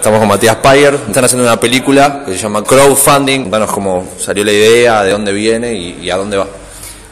Estamos con Matías Payer, están haciendo una película que se llama Crowdfunding. Cuéntanos cómo salió la idea, de dónde viene y a dónde va.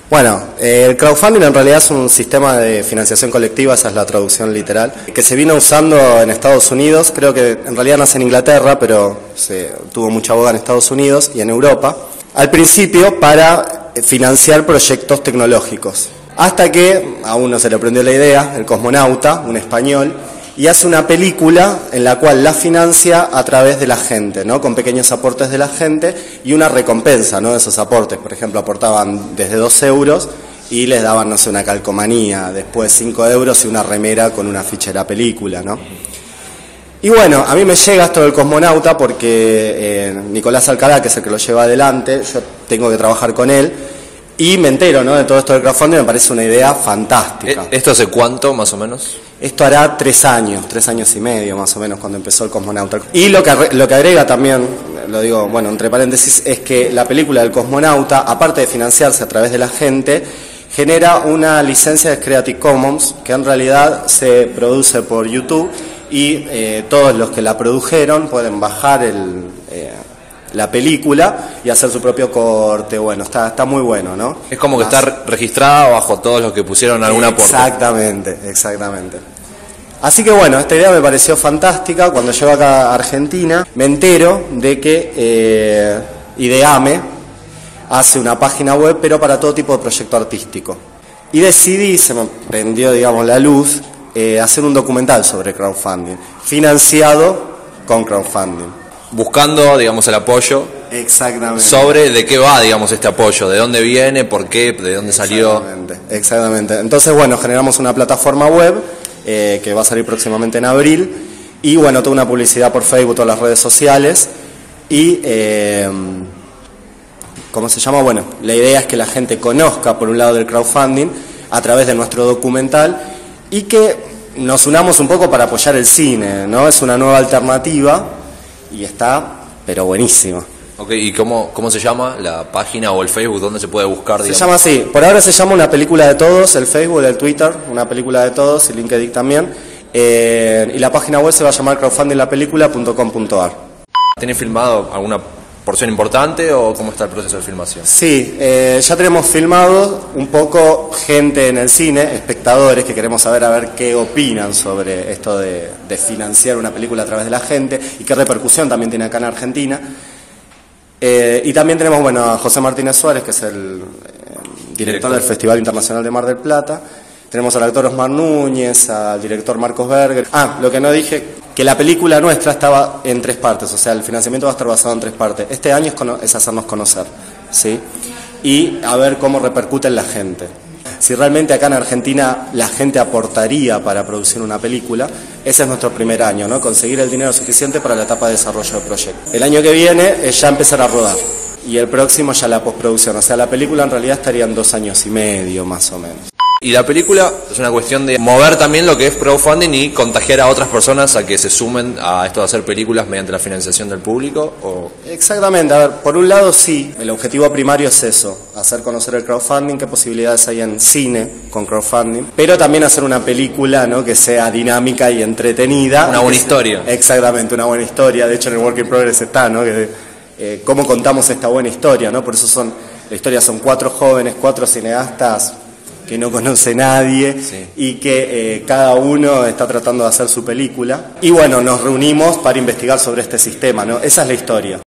Bueno, el crowdfunding en realidad es un sistema de financiación colectiva, esa es la traducción literal, que se vino usando en Estados Unidos. Creo que en realidad nace en Inglaterra, pero se tuvo mucha boga en Estados Unidos y en Europa, al principio para financiar proyectos tecnológicos, hasta que a uno se le prendió la idea, el cosmonauta, un español, y hace una película en la cual la financia a través de la gente, ¿no? Con pequeños aportes de la gente y una recompensa, ¿no?, de esos aportes. Por ejemplo, aportaban desde 2 euros y les daban, no sé, una calcomanía, después 5 euros y una remera con una ficha de la película, ¿no? Y bueno, a mí me llega esto del cosmonauta porque Nicolás Alcalá, que es el que lo lleva adelante, yo tengo que trabajar con él, y me entero, ¿no?, de todo esto del crowdfunding. Me parece una idea fantástica. ¿Esto hace cuánto, más o menos? Esto hará 3 años y medio, más o menos, cuando empezó el cosmonauta. Y lo que agrega también, lo digo, bueno, entre paréntesis, es que la película del cosmonauta, aparte de financiarse a través de la gente, genera una licencia de Creative Commons, que en realidad se produce por YouTube, y todos los que la produjeron pueden bajar la película y hacer su propio corte. Bueno, está muy bueno, ¿no? Es como que está registrada bajo todos los que pusieron algún aporte. Exactamente, exactamente. Así que bueno, esta idea me pareció fantástica. Cuando llego acá a Argentina, me entero de que IDEAME hace una página web, pero para todo tipo de proyecto artístico. Y decidí, se me prendió, digamos, la luz, hacer un documental sobre crowdfunding, financiado con crowdfunding. Buscando, digamos, el apoyo. Exactamente. Sobre de qué va, digamos, este apoyo, de dónde viene, por qué, de dónde salió. Exactamente. Entonces, bueno, generamos una plataforma web que va a salir próximamente en abril. Y bueno, toda una publicidad por Facebook, todas las redes sociales. Y, ¿cómo se llama? Bueno, la idea es que la gente conozca, por un lado, del crowdfunding a través de nuestro documental y que nos unamos un poco para apoyar el cine, ¿no? Es una nueva alternativa. Y está, pero buenísimo. Ok, ¿y cómo se llama la página o el Facebook? ¿Dónde se puede buscar? Digamos? Se llama así, por ahora se llama Una Película de Todos, el Facebook, el Twitter, Una Película de Todos, y LinkedIn también. Y la página web se va a llamar crowdfundinglapelícula.com.ar. ¿Tiene filmado alguna porción importante o cómo está el proceso de filmación? Sí, ya tenemos filmado un poco gente en el cine, espectadores que queremos saber a ver qué opinan sobre esto de financiar una película a través de la gente y qué repercusión también tiene acá en Argentina. Y también tenemos, bueno, a José Martínez Suárez, que es el director del Festival Internacional de Mar del Plata. Tenemos al actor Osmar Núñez, al director Marcos Berger. Ah, lo que no dije, que la película nuestra estaba en 3 partes, o sea, el financiamiento va a estar basado en 3 partes. Este año es hacernos conocer, ¿sí? Y a ver cómo repercute en la gente. Si realmente acá en Argentina la gente aportaría para producir una película, ese es nuestro primer año, ¿no? Conseguir el dinero suficiente para la etapa de desarrollo del proyecto. El año que viene es ya empezar a rodar. Y el próximo ya la postproducción, o sea, la película en realidad estaría en 2 años y medio, más o menos. Y la película es una cuestión de mover también lo que es crowdfunding y contagiar a otras personas a que se sumen a esto de hacer películas mediante la financiación del público. ¿O? Exactamente, a ver, por un lado sí, el objetivo primario es eso, hacer conocer el crowdfunding, qué posibilidades hay en cine con crowdfunding, pero también hacer una película, ¿no?, que sea dinámica y entretenida. Una buena historia. Exactamente, una buena historia, de hecho en el Work in Progress está, ¿no?, que, cómo contamos esta buena historia, ¿no? Por eso la historia son 4 jóvenes, 4 cineastas... que no conoce nadie, sí. Y que cada uno está tratando de hacer su película. Y bueno, nos reunimos para investigar sobre este sistema, ¿no? Esa es la historia.